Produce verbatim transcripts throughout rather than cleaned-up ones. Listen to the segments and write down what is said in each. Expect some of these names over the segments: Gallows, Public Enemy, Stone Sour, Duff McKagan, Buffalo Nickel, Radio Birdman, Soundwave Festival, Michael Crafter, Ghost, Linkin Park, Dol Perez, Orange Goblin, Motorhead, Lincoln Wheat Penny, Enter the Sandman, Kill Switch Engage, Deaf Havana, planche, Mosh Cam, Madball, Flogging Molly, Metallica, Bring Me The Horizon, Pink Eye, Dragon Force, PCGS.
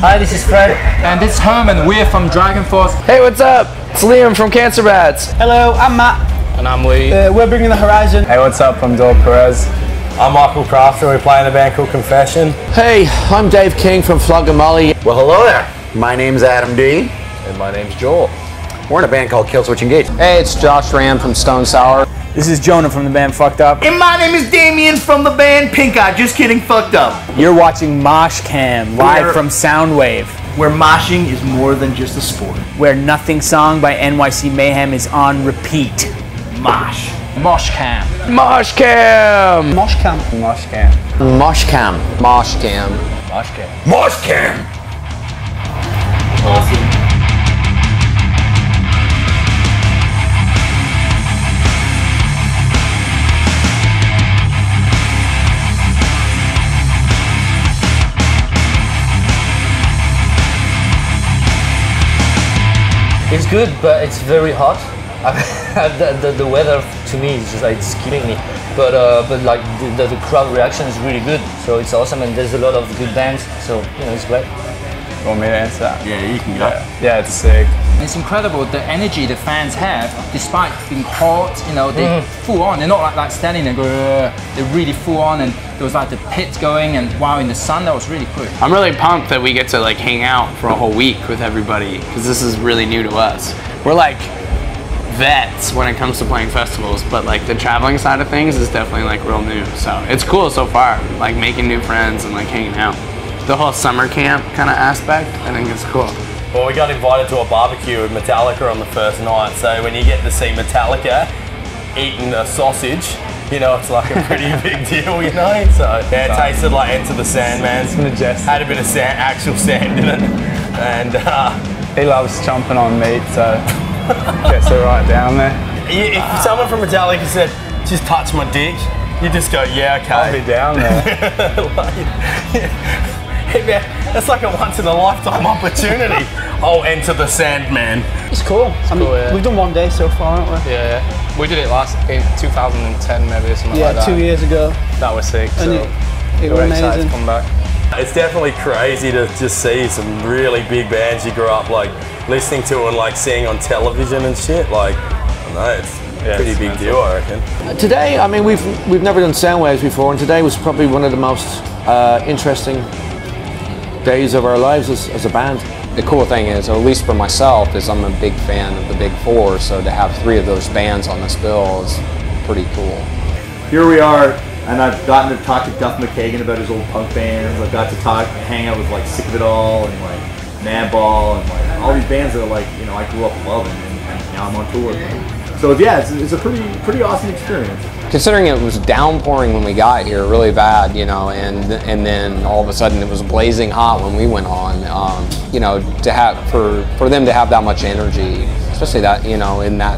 Hi, this is Fred. And this is Herman. We're from Dragon Force. Hey, what's up? It's Liam from Cancer Rats. Hello, I'm Matt. And I'm Lee. Uh, we're Bringing The Horizon. Hey, what's up? I'm Dol Perez. I'm Michael Crafter. We're playing a band called Confession. Hey, I'm Dave King from Flogging Molly. Well, hello there. My name's Adam D. And my name's Joel. We're in a band called Kill Switch Engage. Hey, it's Josh Ram from Stone Sour. This is Jonah from the band Fucked Up. And my name is Damien from the band Pink Eye. Just kidding, Fucked Up. You're watching Mosh Cam, live We're, from Soundwave. Where moshing is more than just a sport. Where Nothing Song by N Y C Mayhem is on repeat. Mosh. Mosh Cam. Mosh Cam. Mosh Cam. Mosh Cam. Mosh Cam. Mosh Cam. Mosh Cam. Mosh Cam. Awesome. It's good, but it's very hot. the, the, the weather to me is just like it's killing me. But uh, but like the, the, the crowd reaction is really good, so it's awesome. And there's a lot of good bands, so you know it's great. You want me to answer that? Yeah, you can go. Yeah, yeah, it's sick. It's incredible the energy the fans have, despite being hot. You know, they mm. full on. They're not like, like standing there going. They're really full on, and there was like the pits going, and wow, in the sun, that was really cool. I'm really pumped that we get to like hang out for a whole week with everybody, because this is really new to us. We're like vets when it comes to playing festivals, but like the traveling side of things is definitely like real new. So it's cool so far, like making new friends and like hanging out. The whole summer camp kind of aspect, I think it's cool. Well, we got invited to a barbecue with Metallica on the first night, so when you get to see Metallica eating a sausage, you know, it's like a pretty big deal, you know? So, yeah, it tasted like Enter the Sandman. It's majestic. Had a bit of sand, actual sand in it. And, uh... he loves chomping on meat, so gets it right down there. If someone from Metallica said, just touch my dick, you just go, yeah, okay. I'll be down there. Like, yeah. Hey man, that's like a once in a lifetime opportunity. Oh, Enter the Sandman. It's cool. It's I mean, cool, yeah. We've done one day so far, haven't we? Yeah, yeah. We did it last in two thousand ten, maybe or something yeah, like that. Yeah, two years ago. That was sick. And so it, it was amazing. To come back. It's definitely crazy to just see some really big bands you grew up like listening to and like seeing on television and shit. Like, I don't know. It's Yeah, pretty big mental. deal, I reckon. Today, I mean, we've we've never done Soundwaves before, and today was probably one of the most uh, interesting days of our lives as, as a band. The cool thing is, or at least for myself, is I'm a big fan of the Big Four, so to have three of those bands on this bill is pretty cool. Here we are, and I've gotten to talk to Duff McKagan about his old punk bands. I've got to talk, hang out with like Sick of It All and like Madball and like all these bands that are like, you know, I grew up loving, and, and now I'm on tour with them. So yeah, it's, it's a pretty pretty awesome experience. Considering it was downpouring when we got here, really bad, you know, and and then all of a sudden it was blazing hot when we went on. Um, you know, to have for for them to have that much energy, especially that you know in that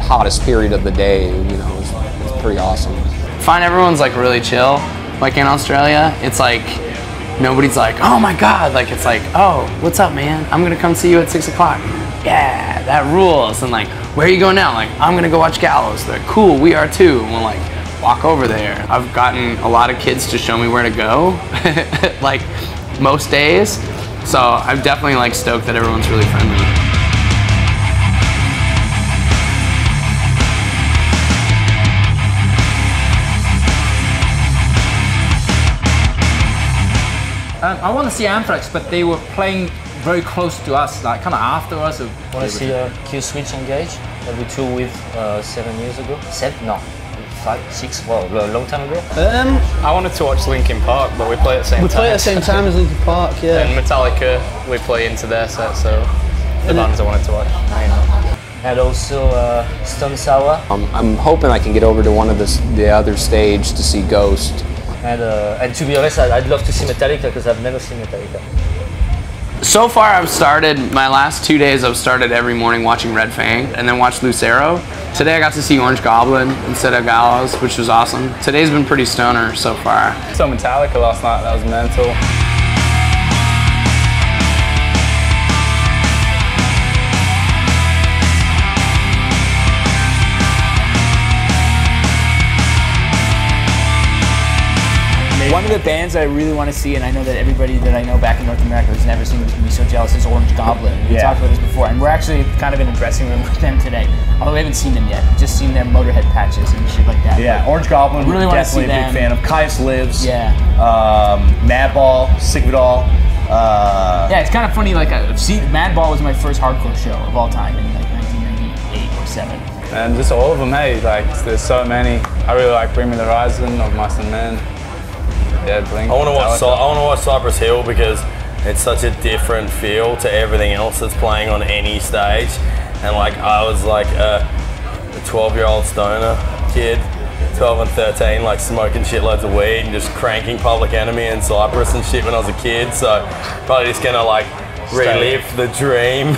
hottest period of the day, you know, it's, it's pretty awesome. Find everyone's like really chill. Like in Australia, it's like nobody's like, oh my god, like it's like, oh, what's up, man? I'm gonna come see you at six o'clock. Yeah, that rules. And like, where are you going now? Like, I'm gonna go watch Gallows. They're like, cool, we are too. And we'll like walk over there. I've gotten a lot of kids to show me where to go, like most days. So I'm definitely like stoked that everyone's really friendly. Um, I want to see Anthrax, but they were playing very close to us, like kind of after us. Or want to see a uh, Kill Switch Engage that we toured with uh, seven years ago? Seven? No, five, six. Well, a long time ago. Um, I wanted to watch Linkin Park, but we play at the same we time. We play at the same time as Linkin Park, yeah. And Metallica, we play into their set, so the and bands I wanted to watch. I know. And also uh, Stone Sour. Um, I'm hoping I can get over to one of the the other stage to see Ghost. And uh, and to be honest, I'd, I'd love to see Metallica because I've never seen Metallica. So far I've started, my last two days I've started every morning watching Red Fang and then watched Lucero. Today I got to see Orange Goblin instead of Gallows, which was awesome. Today's been pretty stoner so far. I saw Metallica last night, that was mental. One of the bands I really want to see, and I know that everybody that I know back in North America who's never seen them can be so jealous, is Orange Goblin. We yeah. talked about this before, and we're actually kind of in a dressing room with them today. Although we haven't seen them yet, we've just seen their Motorhead patches and shit like that. Yeah, Orange Goblin, really definitely a big fan of. Caius Lives, yeah. um, Madball, Sick of It All. Uh, yeah, it's kind of funny, like, uh, see, Madball was my first hardcore show of all time in like nineteen ninety-eight or seven. And just all of them, hey, like, there's so many. I really like Bring Me The Horizon, Of Mice and Men. Yeah, Blink, I want to watch. I want to watch Cypress Hill because it's such a different feel to everything else that's playing on any stage. And like I was like a twelve-year-old stoner kid, twelve and thirteen, like smoking shitloads of weed and just cranking Public Enemy and Cypress and shit when I was a kid. So probably just gonna like relive the dream.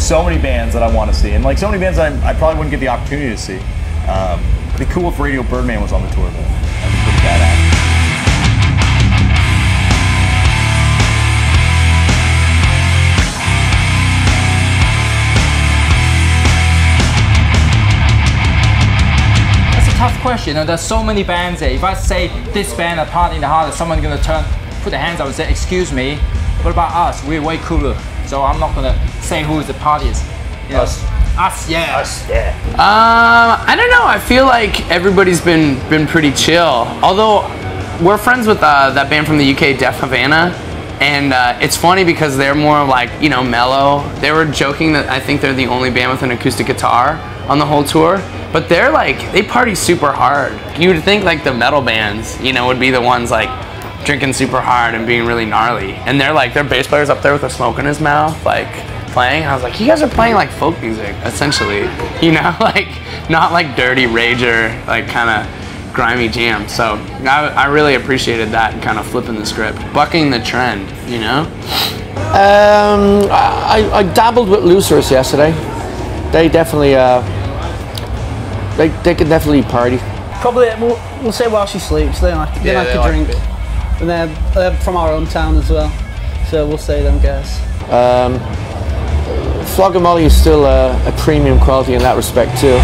So many bands that I want to see, and like so many bands that I, I probably wouldn't get the opportunity to see. Um, it'd be cool if Radio Birdman was on the tour, but that'd be pretty badass. Tough question. And there's so many bands there. If I say this band are partying the hardest, someone's gonna turn, put their hands up and say, "Excuse me, what about us? We're way cooler." So I'm not gonna say who is the partiest. You know, us. Us, yeah. Us, yeah. Um, I don't know. I feel like everybody's been been pretty chill. Although we're friends with uh, that band from the U K, Deaf Havana, and uh, it's funny because they're more like you know mellow. They were joking that I think they're the only band with an acoustic guitar on the whole tour. But they're like, they party super hard. You would think like the metal bands, you know, would be the ones like drinking super hard and being really gnarly. And they're like, their bass player's up there with a smoke in his mouth, like playing. I was like, you guys are playing like folk music, essentially. You know, like not like dirty rager, like kind of grimy jam. So I, I really appreciated that and kind of flipping the script, bucking the trend, you know? Um, I, I dabbled with Lucero yesterday. They definitely, uh, They, they can definitely party. Probably, we'll, we'll say While She Sleeps, they like, they yeah, like they a like drink. It. And they're, they're from our own town as well, so we'll say them guys. Um, Flogging Molly is still a, a premium quality in that respect too.